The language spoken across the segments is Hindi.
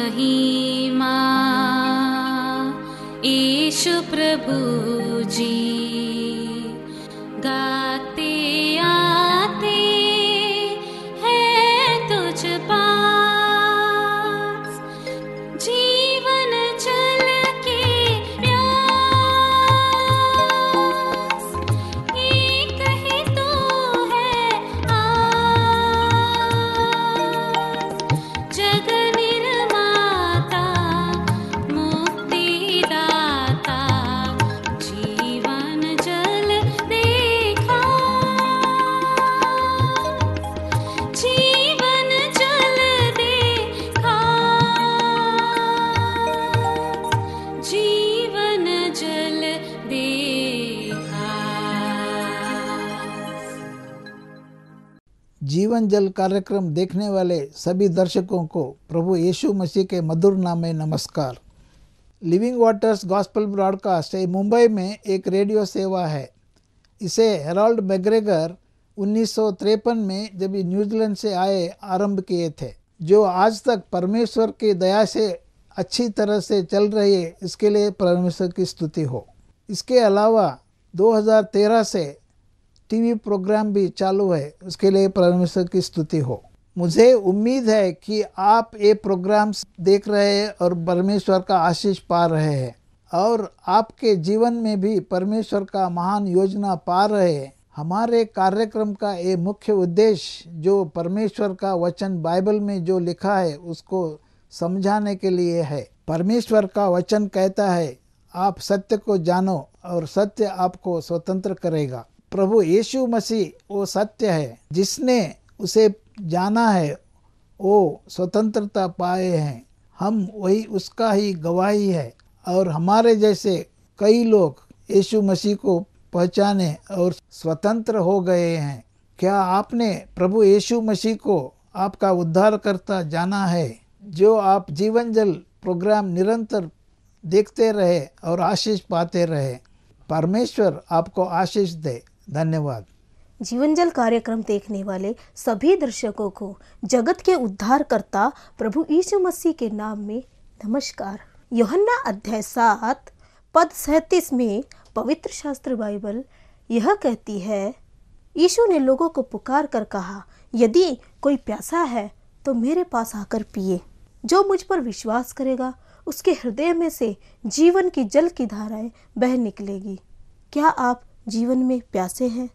महिमा ईशु प्रभु जी गाते आते हैं तुझ पास जीवन जल के प्यास एक ही तू है आज जग निर्माता मुक्तिदाता जीवन जल देखा जीवन जल देखा जीवन जल देखा। जीवन जल कार्यक्रम देखने वाले सभी दर्शकों को प्रभु यीशु मसीह के मधुर नाम में नमस्कार। Living waters gospel Broadcast Mumbai में एक रेडियो सेवा है। इसे हेराल्ड मैग्रेगर 1953 में जब ये न्यूजीलैंड से आए आरंभ किए थे, जो आज तक परमेश्वर की दया से अच्छी तरह से चल रही है, इसके लिए परमेश्वर की स्तुति हो। इसके अलावा 2013 से टीवी प्रोग्राम भी चालू है, उसके लिए परमेश्वर की स्तुति हो। मुझे उम्मीद है कि आप ये प्रोग्राम देख रहे हैं और परमेश्वर का आशीष पा रहे हैं और आपके जीवन में भी परमेश्वर का महान योजना पा रहे हैं। हमारे कार्यक्रम का ये मुख्य उद्देश्य जो परमेश्वर का वचन बाइबल में जो लिखा है उसको समझाने के लिए है। परमेश्वर का वचन कहता है, आप सत्य को जानो और सत्य आपको स्वतंत्र करेगा। प्रभु यीशु मसीह वो सत्य है, जिसने उसे जाना है वो स्वतंत्रता पाए हैं। हम वही उसका ही गवाही है और हमारे जैसे कई लोग यीशु मसीह को पहचाने और स्वतंत्र हो गए हैं। क्या आपने प्रभु यीशु मसीह को आपका उद्धारकर्ता जाना है? जो आप जीवन जल प्रोग्राम निरंतर देखते रहे और आशीष पाते रहे, परमेश्वर आपको आशीष दे। धन्यवाद। जीवन जल कार्यक्रम देखने वाले सभी दर्शकों को जगत के उद्धारकर्ता प्रभु यीशु मसीह के नाम में नमस्कार। यूहन्ना अध्याय 7 पद 37 में पवित्र शास्त्र बाइबल यह कहती है, यीशु ने लोगों को पुकार कर कहा, यदि कोई प्यासा है तो मेरे पास आकर पिए। जो मुझ पर विश्वास करेगा उसके हृदय में से जीवन की जल की धाराएं बह निकलेगी। क्या आप जीवन में प्यासे हैं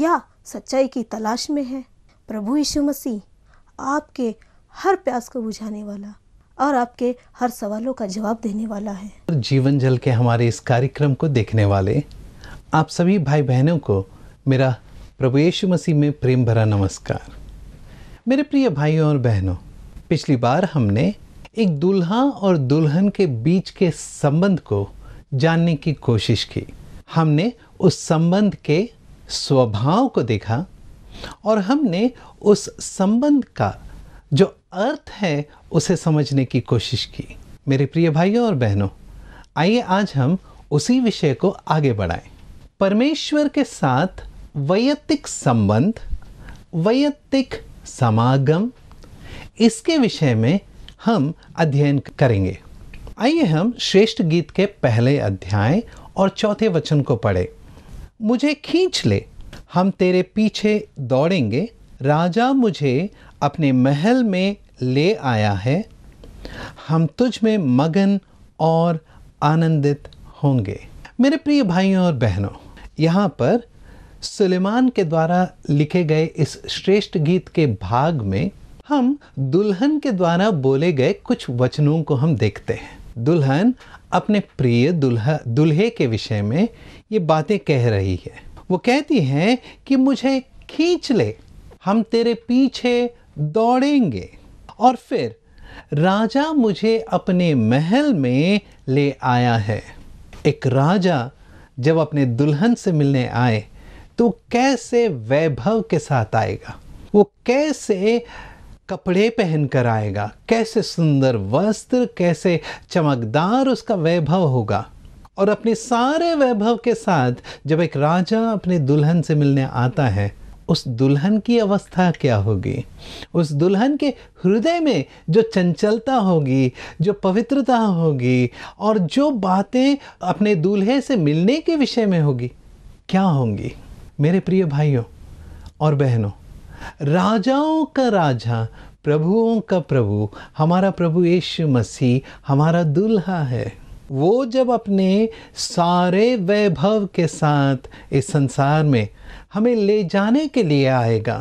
या सच्चाई की तलाश में है? प्रभु यीशु मसीह आपके हर प्यास को बुझाने वाला और आपके हर सवालों का जवाब देने वाला है। जीवन जल के हमारे इस कार्यक्रम को देखने वाले आप सभी भाई बहनों को मेरा प्रभु यीशु मसीह में प्रेम भरा नमस्कार। मेरे प्रिय भाइयों और बहनों, पिछली बार हमने एक दुल्हा और दुल्हन के बीच के संबंध को जानने की कोशिश की। हमने उस संबंध के स्वभाव को देखा और हमने उस संबंध का जो अर्थ है उसे समझने की कोशिश की। मेरे प्रिय भाइयों और बहनों, आइए आज हम उसी विषय को आगे बढ़ाएं। परमेश्वर के साथ वैयक्तिक संबंध, वैयक्तिक समागम, इसके विषय में हम अध्ययन करेंगे। आइए हम श्रेष्ठ गीत के पहले अध्याय और चौथे वचन को पढ़ें। मुझे खींच ले, हम तेरे पीछे दौड़ेंगे। राजा मुझे अपने महल में ले आया है, हम तुझ में मगन और आनंदित होंगे। मेरे प्रिय भाइयों और बहनों, यहाँ पर सुलेमान के द्वारा लिखे गए इस श्रेष्ठ गीत के भाग में हम दुल्हन के द्वारा बोले गए कुछ वचनों को हम देखते हैं। दुल्हन अपने प्रिय दुल्हे के विषय में ये बातें कह रही है। वो कहती है कि मुझे खींच ले, हम तेरे पीछे दौड़ेंगे और फिर राजा मुझे अपने महल में ले आया है। एक राजा जब अपने दुल्हन से मिलने आए तो कैसे वैभव के साथ आएगा, वो कैसे कपड़े पहनकर आएगा, कैसे सुंदर वस्त्र, कैसे चमकदार उसका वैभव होगा। और अपने सारे वैभव के साथ जब एक राजा अपने दुल्हन से मिलने आता है उस दुल्हन की अवस्था क्या होगी, उस दुल्हन के हृदय में जो चंचलता होगी, जो पवित्रता होगी और जो बातें अपने दूल्हे से मिलने के विषय में होगी क्या होंगी। मेरे प्रिय भाइयों और बहनों, राजाओं का राजा, प्रभुओं का प्रभु, हमारा प्रभु यीशु मसीह हमारा दुल्हा है। वो जब अपने सारे वैभव के साथ इस संसार में हमें ले जाने के लिए आएगा,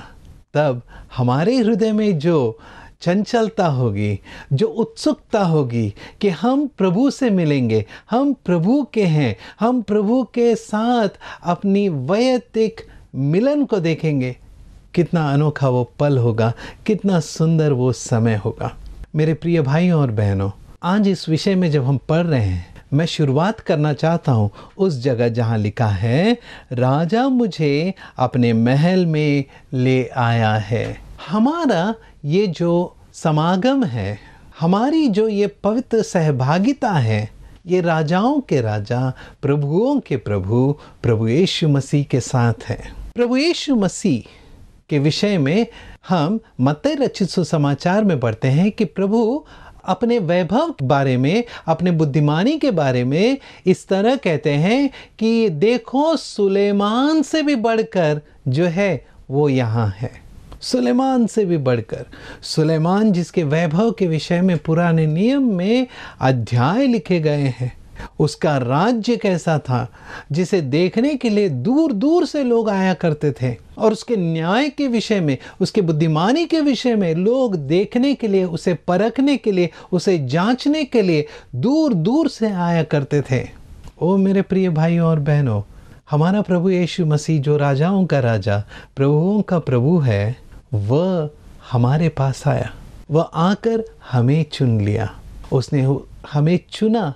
तब हमारे हृदय में जो चंचलता होगी, जो उत्सुकता होगी कि हम प्रभु से मिलेंगे, हम प्रभु के हैं, हम प्रभु के साथ अपनी वैयक्तिक मिलन को देखेंगे, कितना अनोखा वो पल होगा, कितना सुंदर वो समय होगा। मेरे प्रिय भाइयों और बहनों, आज इस विषय में जब हम पढ़ रहे हैं, मैं शुरुआत करना चाहता हूँ उस जगह जहाँ लिखा है, राजा मुझे अपने महल में ले आया है। हमारा ये जो समागम है, हमारी जो ये पवित्र सहभागिता है, ये राजाओं के राजा, प्रभुओं के प्रभु, प्रभु यीशु मसीह के साथ है। प्रभु यीशु मसीह के विषय में हम मत्तई रचित सुसमाचार में पढ़ते हैं कि प्रभु अपने वैभव के बारे में, अपने बुद्धिमानी के बारे में इस तरह कहते हैं कि देखो सुलेमान से भी बढ़कर जो है वो यहाँ है। सुलेमान से भी बढ़कर, सुलेमान जिसके वैभव के विषय में पुराने नियम में अध्याय लिखे गए हैं, उसका राज्य कैसा था जिसे देखने के लिए दूर दूर से लोग आया करते थे, और उसके न्याय के विषय में, उसके बुद्धिमानी के विषय में लोग देखने के लिए, उसे परखने के लिए, उसे जांचने के लिए दूर दूर से आया करते थे। ओ मेरे प्रिय भाइयों और बहनों, हमारा प्रभु यीशु मसीह जो राजाओं का राजा, प्रभुओं का प्रभु है, वह हमारे पास आया, वह आकर हमें चुन लिया, उसने हमें चुना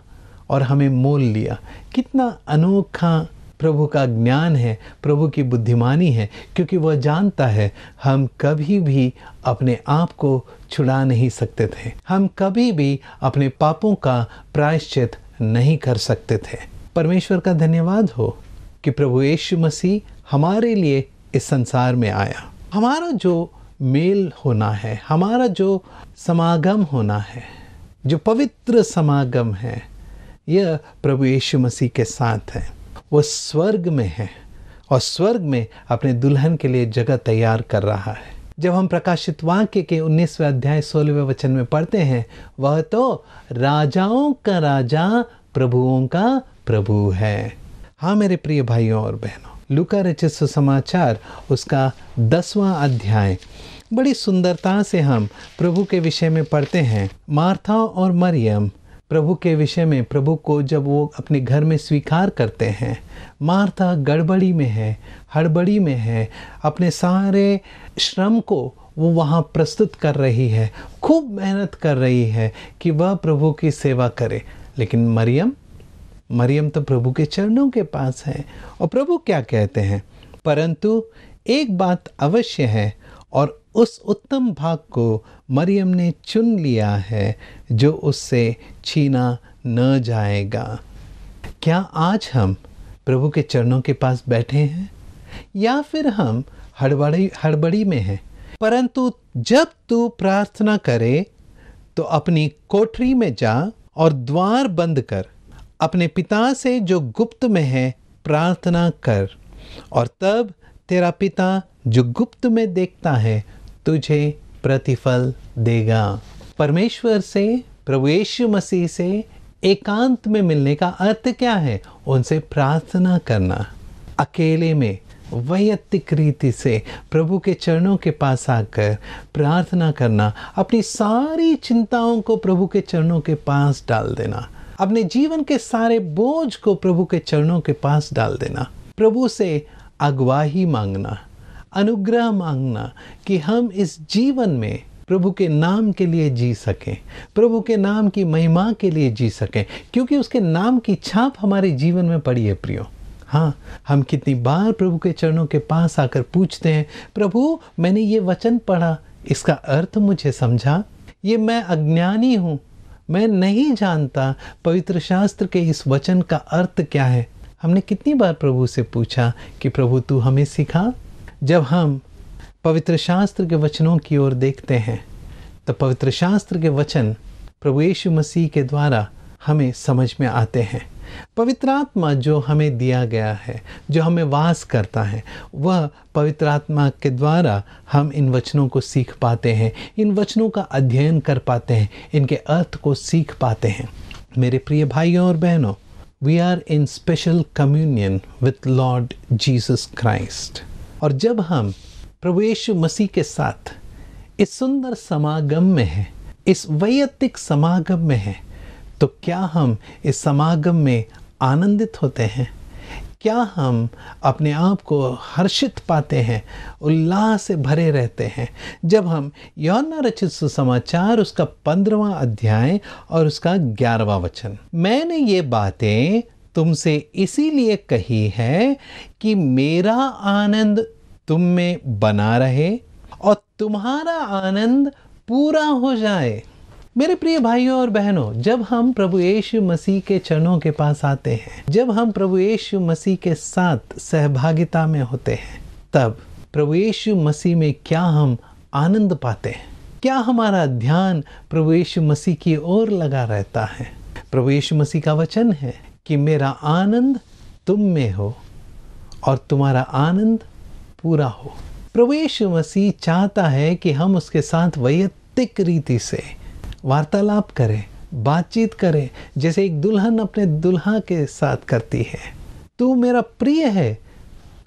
और हमें मोल लिया। कितना अनोखा प्रभु का ज्ञान है, प्रभु की बुद्धिमानी है, क्योंकि वह जानता है हम कभी भी अपने आप को छुड़ा नहीं सकते थे, हम कभी भी अपने पापों का प्रायश्चित नहीं कर सकते थे। परमेश्वर का धन्यवाद हो कि प्रभु यीशु मसीह हमारे लिए इस संसार में आया। हमारा जो मेल होना है, हमारा जो समागम होना है, जो पवित्र समागम है, यह प्रभु यीशु मसीह के साथ है। वो स्वर्ग में है और स्वर्ग में अपने दुल्हन के लिए जगह तैयार कर रहा है। जब हम प्रकाशित वाक्य के 19वें अध्याय 16वें वचन में पढ़ते हैं, वह तो राजाओं का राजा, प्रभुओं का प्रभु है। हाँ मेरे प्रिय भाइयों और बहनों, लूका रचित सुसमाचार उसका 10वां अध्याय बड़ी सुंदरता से हम प्रभु के विषय में पढ़ते हैं। मार्था और मरियम प्रभु के विषय में, प्रभु को जब वो अपने घर में स्वीकार करते हैं, मार्था गड़बड़ी में है, हड़बड़ी में है, अपने सारे श्रम को वो वहाँ प्रस्तुत कर रही है, खूब मेहनत कर रही है कि वह प्रभु की सेवा करे। लेकिन मरियम तो प्रभु के चरणों के पास है और प्रभु क्या कहते हैं, परंतु एक बात अवश्य है और उस उत्तम भाग को मरियम ने चुन लिया है जो उससे छीना न जाएगा। क्या आज हम प्रभु के चरणों के पास बैठे हैं या फिर हम हड़बड़ी में हैं? परंतु जब तू प्रार्थना करे तो अपनी कोठरी में जा और द्वार बंद कर, अपने पिता से जो गुप्त में है प्रार्थना कर, और तब तेरा पिता जो गुप्त में देखता है तुझे प्रतिफल देगा। परमेश्वर से, प्रभु यीशु मसीह से एकांत में मिलने का अर्थ क्या है? उनसे प्रार्थना करना, अकेले में वैयक्तिक रीति से प्रभु के चरणों के पास आकर प्रार्थना करना, अपनी सारी चिंताओं को प्रभु के चरणों के पास डाल देना, अपने जीवन के सारे बोझ को प्रभु के चरणों के पास डाल देना, प्रभु से अगुवाही मांगना, अनुग्रह मांगना कि हम इस जीवन में प्रभु के नाम के लिए जी सकें, प्रभु के नाम की महिमा के लिए जी सकें, क्योंकि उसके नाम की छाप हमारे जीवन में पड़ी है प्रियो। हाँ, हम कितनी बार प्रभु के चरणों के पास आकर पूछते हैं, प्रभु मैंने ये वचन पढ़ा, इसका अर्थ मुझे समझा, ये मैं अज्ञानी हूँ, मैं नहीं जानता पवित्र शास्त्र के इस वचन का अर्थ क्या है। हमने कितनी बार प्रभु से पूछा कि प्रभु तू हमें सिखा, जब हम पवित्र शास्त्र के वचनों की ओर देखते हैं तो पवित्र शास्त्र के वचन प्रभु यीशु मसीह के द्वारा हमें समझ में आते हैं। पवित्र आत्मा जो हमें दिया गया है, जो हमें वास करता है, वह पवित्र आत्मा के द्वारा हम इन वचनों को सीख पाते हैं, इन वचनों का अध्ययन कर पाते हैं, इनके अर्थ को सीख पाते हैं। मेरे प्रिय भाइयों और बहनों, we are in special communion with Lord Jesus Christ. और जब हम प्रभु यीशु मसीह के साथ इस सुंदर समागम में हैं, इस वैयक्तिक समागम में हैं, तो क्या हम इस समागम में आनंदित होते हैं? क्या हम अपने आप को हर्षित पाते हैं, उल्लास से भरे रहते हैं? जब हम यूहन्ना रचित सुसमाचार उसका 15वां अध्याय और उसका 11वां वचन, मैंने ये बातें तुमसे इसीलिए कही है कि मेरा आनंद तुम में बना रहे और तुम्हारा आनंद पूरा हो जाए। मेरे प्रिय भाइयों और बहनों, जब हम प्रभु यीशु मसीह के चरणों के पास आते हैं, जब हम प्रभु यीशु मसीह के साथ सहभागिता में होते हैं, तब प्रभु यीशु मसीह में क्या हम आनंद पाते हैं? क्या हमारा ध्यान प्रभु यीशु मसीह की ओर लगा रहता है? प्रभु यीशु मसीह का वचन है कि मेरा आनंद तुम में हो और तुम्हारा आनंद पूरा हो। प्रभु यीशु मसीह चाहता है कि हम उसके साथ वैयक्तिक रीति से वार्तालाप करें, बातचीत करें, जैसे एक दुल्हन अपने दुल्हा के साथ करती है। तू मेरा प्रिय है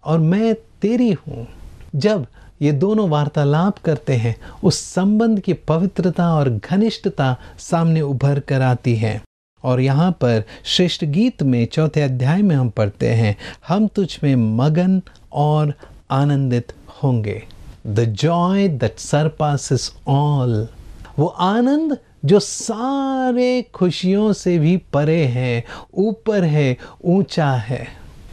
और मैं तेरी हूँ। जब ये दोनों वार्तालाप करते हैं, उस संबंध की पवित्रता और घनिष्ठता सामने उभर कर आती है। और यहाँ पर श्रेष्ठ गीत में 4 अध्याय में हम पढ़ते हैं, हम तुझ में मगन और आनंदित होंगे। The joy that surpasses all, वो आनंद जो सारे खुशियों से भी परे है, ऊपर है, ऊंचा है।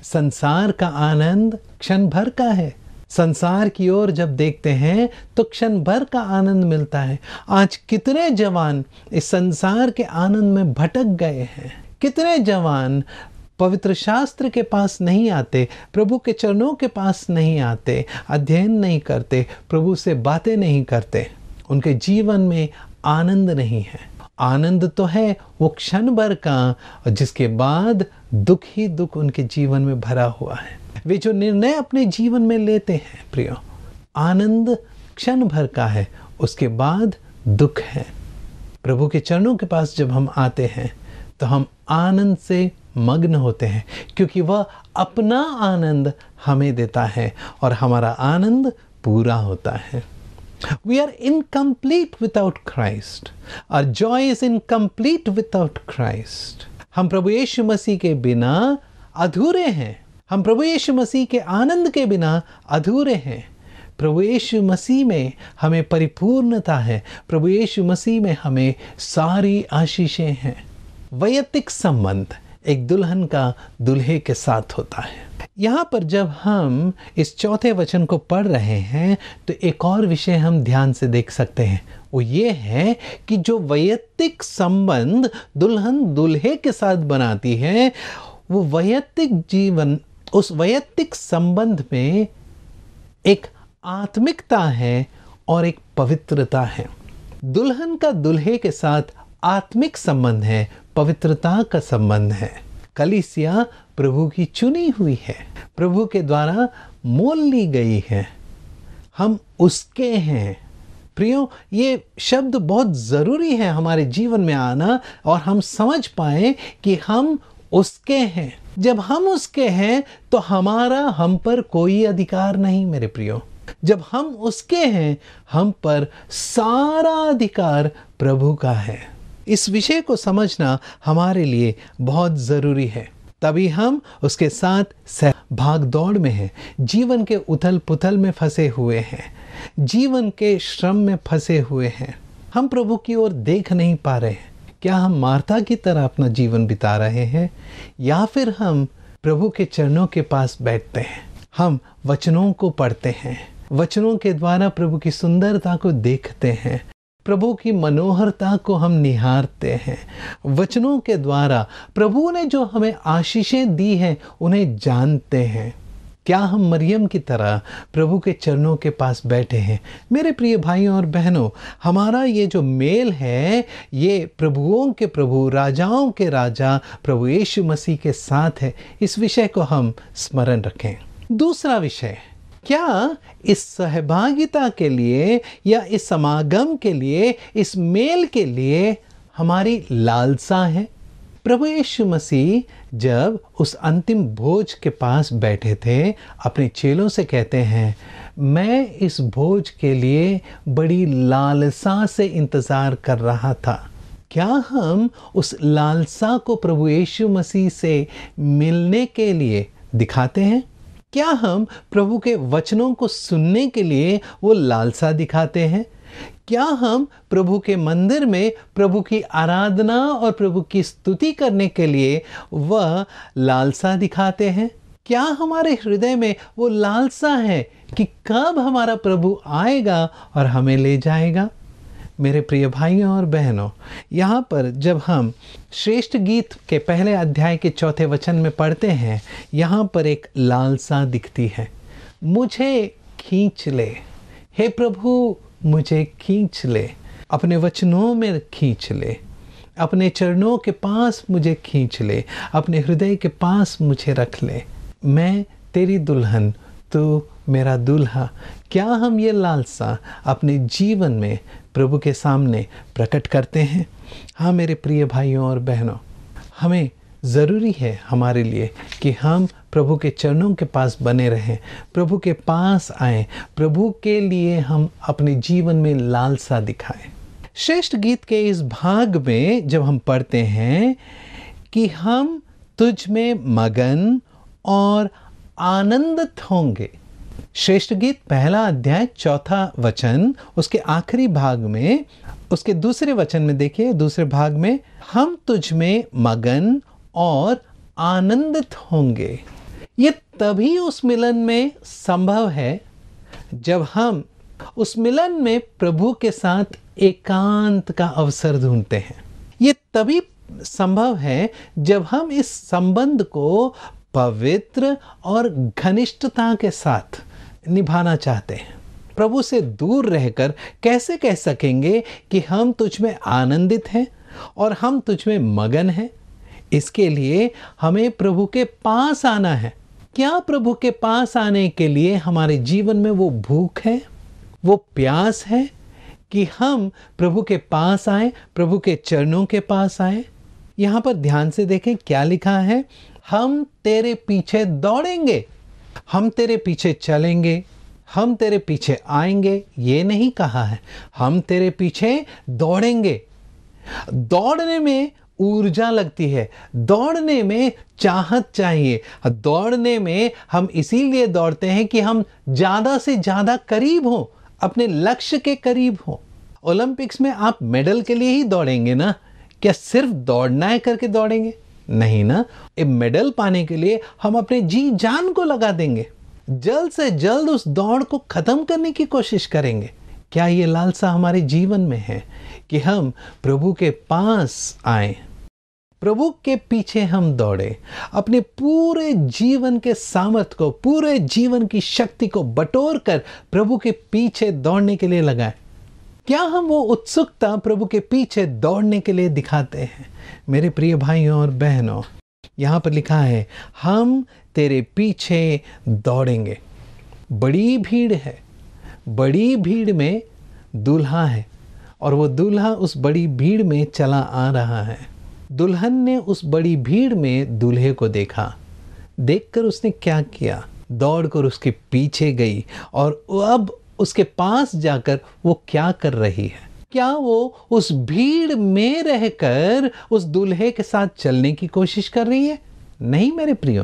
संसार का आनंद क्षण भर का है। संसार की ओर जब देखते हैं तो क्षण भर का आनंद मिलता है। आज कितने जवान इस संसार के आनंद में भटक गए हैं। कितने जवान पवित्र शास्त्र के पास नहीं आते, प्रभु के चरणों के पास नहीं आते, अध्ययन नहीं करते, प्रभु से बातें नहीं करते। उनके जीवन में आनंद नहीं है। आनंद तो है वो क्षण भर का, और जिसके बाद दुख ही दुख उनके जीवन में भरा हुआ है। वे जो निर्णय अपने जीवन में लेते हैं प्रियो, आनंद क्षण भर का है, उसके बाद दुख है। प्रभु के चरणों के पास जब हम आते हैं तो हम आनंद से मग्न होते हैं, क्योंकि वह अपना आनंद हमें देता है और हमारा आनंद पूरा होता है। We are incomplete without Christ. Our joy is incomplete without Christ. हम प्रभु यीशु मसीह के बिना अधूरे हैं। हम प्रभु यीशु मसीह के आनंद के बिना अधूरे हैं। प्रभु यीशु मसीह में हमें परिपूर्णता है। प्रभु यीशु मसीह में हमें सारी आशीषें हैं। वैयक्तिक संबंध एक दुल्हन का दुल्हे के साथ होता है। यहाँ पर जब हम इस 4 वचन को पढ़ रहे हैं तो एक और विषय हम ध्यान से देख सकते हैं। वो ये है कि जो वैयक्तिक संबंध दुल्हन दुल्हे के साथ बनाती है, वो वैयक्तिक जीवन, उस वैयक्तिक संबंध में एक आत्मिकता है और एक पवित्रता है। दुल्हन का दुल्हे के साथ आत्मिक संबंध है, पवित्रता का संबंध है। कलीसिया प्रभु की चुनी हुई है, प्रभु के द्वारा मोल ली गई है, हम उसके हैं। प्रियो, ये शब्द बहुत ज़रूरी है हमारे जीवन में आना, और हम समझ पाए कि हम उसके हैं। जब हम उसके हैं तो हमारा हम पर कोई अधिकार नहीं। मेरे प्रियो, जब हम उसके हैं, हम पर सारा अधिकार प्रभु का है। इस विषय को समझना हमारे लिए बहुत ज़रूरी है, तभी हम उसके साथ भाग दौड़ में हैं, जीवन के उथल पुथल में फंसे हुए हैं, जीवन के श्रम में फंसे हुए हैं, हम प्रभु की ओर देख नहीं पा रहे हैं। क्या हम मार्था की तरह अपना जीवन बिता रहे हैं, या फिर हम प्रभु के चरणों के पास बैठते हैं, हम वचनों को पढ़ते हैं, वचनों के द्वारा प्रभु की सुंदरता को देखते हैं, प्रभु की मनोहरता को हम निहारते हैं, वचनों के द्वारा प्रभु ने जो हमें आशीषें दी हैं उन्हें जानते हैं। क्या हम मरियम की तरह प्रभु के चरणों के पास बैठे हैं? मेरे प्रिय भाइयों और बहनों, हमारा ये जो मेल है ये प्रभुओं के प्रभु, राजाओं के राजा प्रभु यीशु मसीह के साथ है। इस विषय को हम स्मरण रखें। दूसरा विषय, क्या इस सहभागिता के लिए या इस समागम के लिए, इस मेल के लिए हमारी लालसा है? प्रभु यीशु मसीह जब उस अंतिम भोज के पास बैठे थे अपने चेलों से कहते हैं, मैं इस भोज के लिए बड़ी लालसा से इंतज़ार कर रहा था। क्या हम उस लालसा को प्रभु यीशु मसीह से मिलने के लिए दिखाते हैं? क्या हम प्रभु के वचनों को सुनने के लिए वो लालसा दिखाते हैं? क्या हम प्रभु के मंदिर में प्रभु की आराधना और प्रभु की स्तुति करने के लिए वह लालसा दिखाते हैं? क्या हमारे हृदय में वो लालसा है कि कब हमारा प्रभु आएगा और हमें ले जाएगा? मेरे प्रिय भाइयों और बहनों, यहाँ पर जब हम श्रेष्ठ गीत के पहले अध्याय के चौथे वचन में पढ़ते हैं, यहाँ पर एक लालसा दिखती है, मुझे खींच ले, हे प्रभु मुझे खींच ले, अपने वचनों में खींच ले, अपने चरणों के पास मुझे खींच ले, अपने हृदय के पास मुझे रख ले, मैं तेरी दुल्हन, तू मेरा दूल्हा। क्या हम ये लालसा अपने जीवन में प्रभु के सामने प्रकट करते हैं? हाँ मेरे प्रिय भाइयों और बहनों, हमें ज़रूरी है हमारे लिए कि हम प्रभु के चरणों के पास बने रहें, प्रभु के पास आएं, प्रभु के लिए हम अपने जीवन में लालसा दिखाएं। श्रेष्ठ गीत के इस भाग में जब हम पढ़ते हैं कि हम तुझ में मगन और आनंदित होंगे, श्रेष्ठ गीत पहला अध्याय चौथा वचन, उसके आखिरी भाग में, उसके दूसरे वचन में देखिए, दूसरे भाग में, हम तुझ में मगन और आनंदित होंगे। ये तभी उस मिलन में संभव है जब हम उस मिलन में प्रभु के साथ एकांत का अवसर ढूंढते हैं। ये तभी संभव है जब हम इस संबंध को पवित्र और घनिष्ठता के साथ निभाना चाहते हैं। प्रभु से दूर रहकर कैसे कह सकेंगे कि हम तुझ में आनंदित हैं और हम तुझ में मगन हैं? इसके लिए हमें प्रभु के पास आना है। क्या प्रभु के पास आने के लिए हमारे जीवन में वो भूख है, वो प्यास है कि हम प्रभु के पास आए, प्रभु के चरणों के पास आए? यहाँ पर ध्यान से देखें क्या लिखा है, हम तेरे पीछे दौड़ेंगे, हम तेरे पीछे चलेंगे, हम तेरे पीछे आएंगे। ये नहीं कहा है हम तेरे पीछे दौड़ेंगे। दौड़ने में ऊर्जा लगती है, दौड़ने में चाहत चाहिए, दौड़ने में हम इसीलिए दौड़ते हैं कि हम ज़्यादा से ज़्यादा करीब हों, अपने लक्ष्य के करीब हों। ओलंपिक्स में आप मेडल के लिए ही दौड़ेंगे ना? क्या सिर्फ दौड़ना है करके दौड़ेंगे? नहीं ना, ये मेडल पाने के लिए हम अपने जी जान को लगा देंगे, जल्द से जल्द उस दौड़ को ख़त्म करने की कोशिश करेंगे। क्या ये लालसा हमारे जीवन में है कि हम प्रभु के पास आए, प्रभु के पीछे हम दौड़े, अपने पूरे जीवन के सामर्थ्य को, पूरे जीवन की शक्ति को बटोर कर प्रभु के पीछे दौड़ने के लिए लगाएं? क्या हम वो उत्सुकता प्रभु के पीछे दौड़ने के लिए दिखाते हैं? मेरे प्रिय भाइयों और बहनों, यहाँ पर लिखा है हम तेरे पीछे दौड़ेंगे। बड़ी भीड़ है, बड़ी भीड़ में दूल्हा है और वो दूल्हा उस बड़ी भीड़ में चला आ रहा है। दुल्हन ने उस बड़ी भीड़ में दूल्हे को देखा, देखकर उसने क्या किया, दौड़कर उसके पीछे गई और अब उसके पास जाकर वो क्या कर रही है? क्या वो उस भीड़ में रहकर उस दूल्हे के साथ चलने की कोशिश कर रही है? नहीं मेरे प्रियो,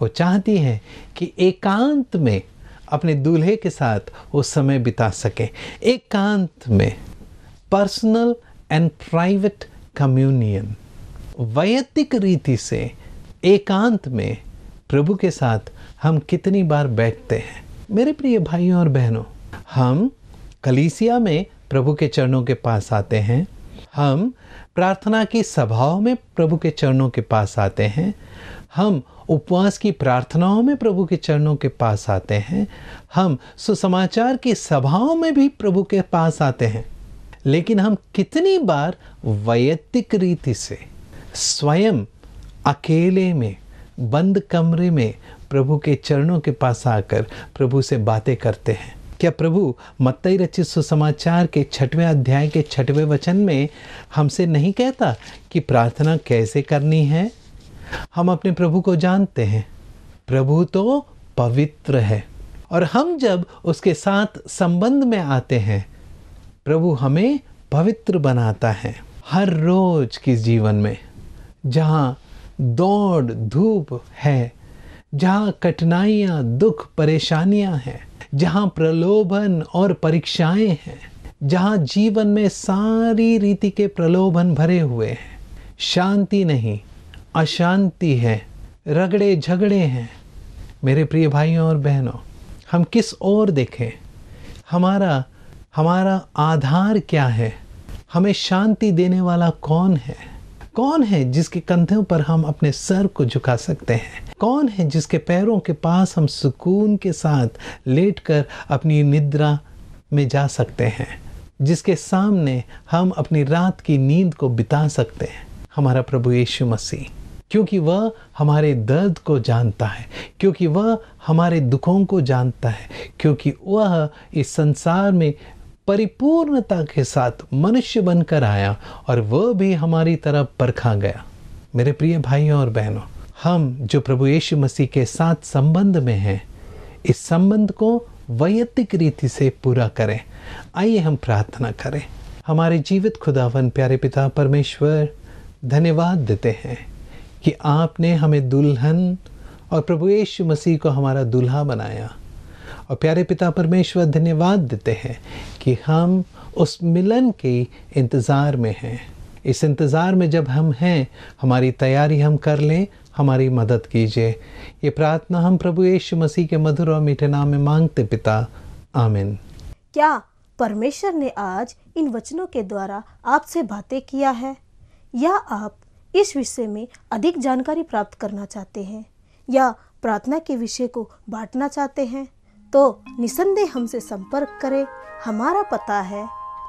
वो चाहती है कि एकांत में अपने दूल्हे के साथ वो समय बिता सके, एकांत में, पर्सनल एंड प्राइवेट कम्युनियन, वैयक्तिक रीति से एकांत में प्रभु के साथ हम कितनी बार बैठते हैं? मेरे प्रिय भाइयों और बहनों, हम कलीसिया में प्रभु के चरणों के पास आते हैं, हम प्रार्थना की सभाओं में प्रभु के चरणों के पास आते हैं, हम उपवास की प्रार्थनाओं में प्रभु के चरणों के पास आते हैं, हम सुसमाचार की सभाओं में भी प्रभु के पास आते हैं। लेकिन हम कितनी बार वैयक्तिक रीति से स्वयं अकेले में बंद कमरे में प्रभु के चरणों के पास आकर प्रभु से बातें करते हैं। क्या प्रभु मत्तई रचित सुसमाचार के 6वें अध्याय के 6वें वचन में हमसे नहीं कहता कि प्रार्थना कैसे करनी है? हम अपने प्रभु को जानते हैं, प्रभु तो पवित्र है, और हम जब उसके साथ संबंध में आते हैं प्रभु हमें पवित्र बनाता है। हर रोज के जीवन में जहाँ दौड़ धूप है, जहाँ कठिनाइयाँ दुख परेशानियाँ हैं, जहाँ प्रलोभन और परीक्षाएं हैं, जहाँ जीवन में सारी रीति के प्रलोभन भरे हुए हैं, शांति नहीं अशांति है, रगड़े झगड़े हैं। मेरे प्रिय भाइयों और बहनों, हम किस ओर देखें, हमारा आधार क्या है, हमें शांति देने वाला कौन है? कौन है जिसके कंधों पर हम अपने सर को झुका सकते हैं? कौन है जिसके पैरों के पास हम सुकून के साथ लेटकर अपनी निद्रा में जा सकते हैं, जिसके सामने हम अपनी रात की नींद को बिता सकते हैं? हमारा प्रभु यीशु मसीह, क्योंकि वह हमारे दर्द को जानता है, क्योंकि वह हमारे दुखों को जानता है, क्योंकि वह इस संसार में परिपूर्णता के साथ मनुष्य बनकर आया और वह भी हमारी तरह परखा गया। मेरे प्रिय भाइयों और बहनों, हम जो प्रभु यीशु मसीह के साथ संबंध में हैं, इस संबंध को वैयक्तिक रीति से पूरा करें। आइए हम प्रार्थना करें। हमारे जीवित खुदावन प्यारे पिता परमेश्वर, धन्यवाद देते हैं कि आपने हमें दुल्हन और प्रभु यीशु मसीह को हमारा दुल्हा बनाया। और प्यारे पिता परमेश्वर धन्यवाद देते हैं कि हम उस मिलन के इंतज़ार में हैं। इस इंतज़ार में जब हम हैं, हमारी तैयारी हम कर लें, हमारी मदद कीजिए। ये प्रार्थना हम प्रभु यीशु मसीह के मधुर और मीठे नाम में मांगते पिता, आमीन। क्या परमेश्वर ने आज इन वचनों के द्वारा आपसे बातें किया है? या आप इस विषय में अधिक जानकारी प्राप्त करना चाहते हैं या प्रार्थना के विषय को बांटना चाहते हैं? तो निसंदेह हमसे संपर्क करें। हमारा पता है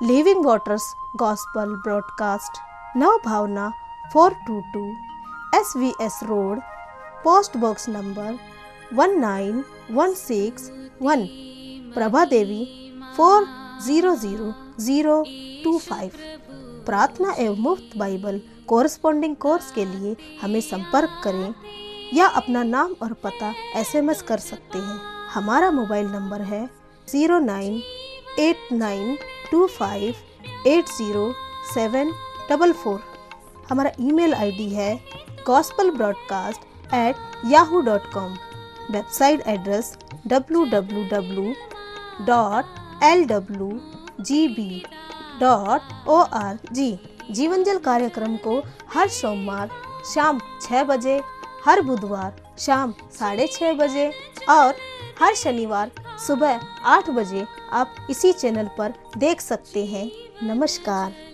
living waters gospel broadcast, Navbhavna 422, SVS road, post box number 19161, Prabha Devi 400025। प्रार्थना एवं मुफ्त बाइबल कोरस्पॉन्डिंग कोर्स के लिए हमें संपर्क करें या अपना नाम और पता SMS कर सकते हैं। हमारा मोबाइल नंबर है 0989258074। हमारा ईमेल आईडी है gospelbroadcast@yahoo.com। Website address www.lwgb.org। जीवन जल कार्यक्रम को हर सोमवार शाम 6 बजे, हर बुधवार शाम 6:30 बजे और हर शनिवार सुबह 8 बजे आप इसी चैनल पर देख सकते हैं। नमस्कार।